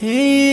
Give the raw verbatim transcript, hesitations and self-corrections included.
Hey.